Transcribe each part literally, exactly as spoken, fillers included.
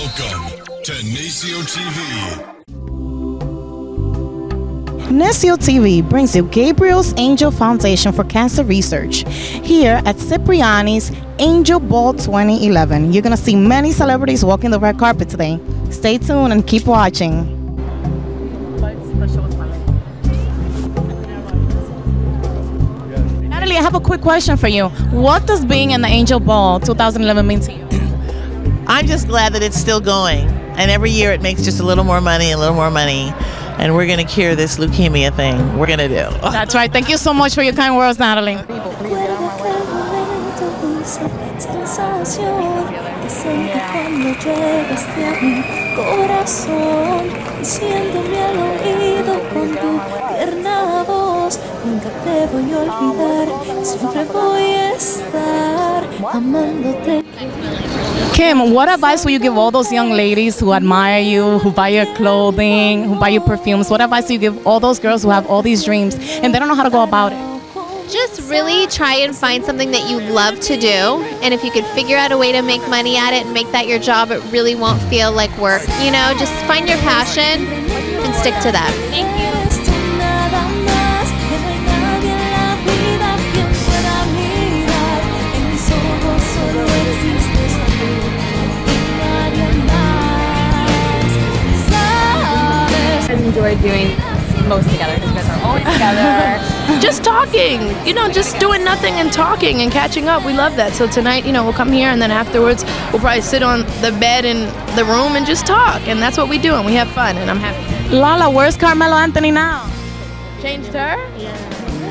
Welcome to Necio T V. Necio T V brings you Gabrielle's Angel Foundation for Cancer Research here at Cipriani's Angel Ball twenty eleven. You're going to see many celebrities walking the red carpet today. Stay tuned and keep watching. Natalie, I have a quick question for you. What does being in the Angel Ball twenty eleven mean to you? I'm just glad that it's still going. And every year it makes just a little more money, a little more money. And we're going to cure this leukemia thing. We're going to do. That's right. Thank you so much for your kind words, Natalie. People, please get on my way. Kim, what advice will you give all those young ladies who admire you, who buy your clothing, who buy your perfumes? What advice do you give all those girls who have all these dreams and they don't know how to go about it? Just really try and find something that you love to do. And if you could figure out a way to make money at it and make that your job, it really won't feel like work. You know, just find your passion and stick to that. Thank you. Enjoy doing most together because you guys are always together. Just talking, you know, just doing nothing and talking and catching up. We love that. So tonight, you know, we'll come here and then afterwards we'll probably sit on the bed in the room and just talk. And that's what we do and we have fun and I'm happy. Lala, where's Carmelo Anthony now? Changed her? Yeah.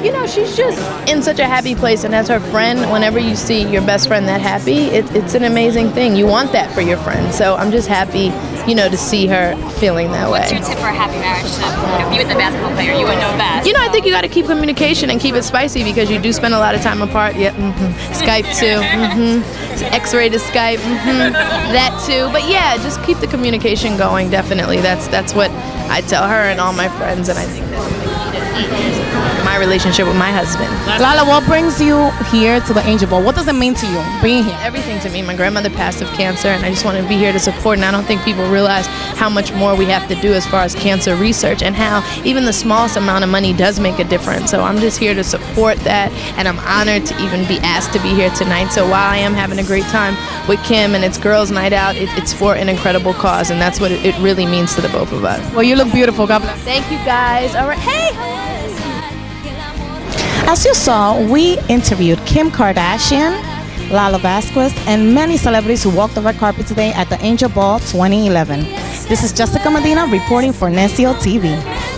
You know, she's just in such a happy place and as her friend, whenever you see your best friend that happy, it, it's an amazing thing. You want that for your friend. So I'm just happy, you know, to see her feeling that way. What's your tip for a happy marriage? So, you know, if you were the basketball player, you would know best. You know, I think you got to keep communication and keep it spicy because you do spend a lot of time apart. Yeah, mm-hmm. Skype too. Mm-hmm. X-rated Skype. Mm-hmm. That too. But yeah, just keep the communication going. Definitely, that's that's what I tell her and all my friends, and I think that's my relationship with my husband. Lala, what brings you here to the Angel Ball? What does it mean to you being here? Everything to me. My grandmother passed of cancer, and I just want to be here to support. And I don't think people realize how much more we have to do as far as cancer research and how even the smallest amount of money does make a difference. So I'm just here to support that, and I'm honored to even be asked to be here tonight. So while I am having a great time with Kim and it's Girls Night Out, it, it's for an incredible cause, and that's what it, it really means to the both of us. Well, you look beautiful. God bless. Thank you, guys. All right. Hey! As you saw, we interviewed Kim Kardashian, Lala Vasquez, and many celebrities who walked the red carpet today at the Angel Ball twenty eleven. This is Jessica Medina reporting for Necio T V.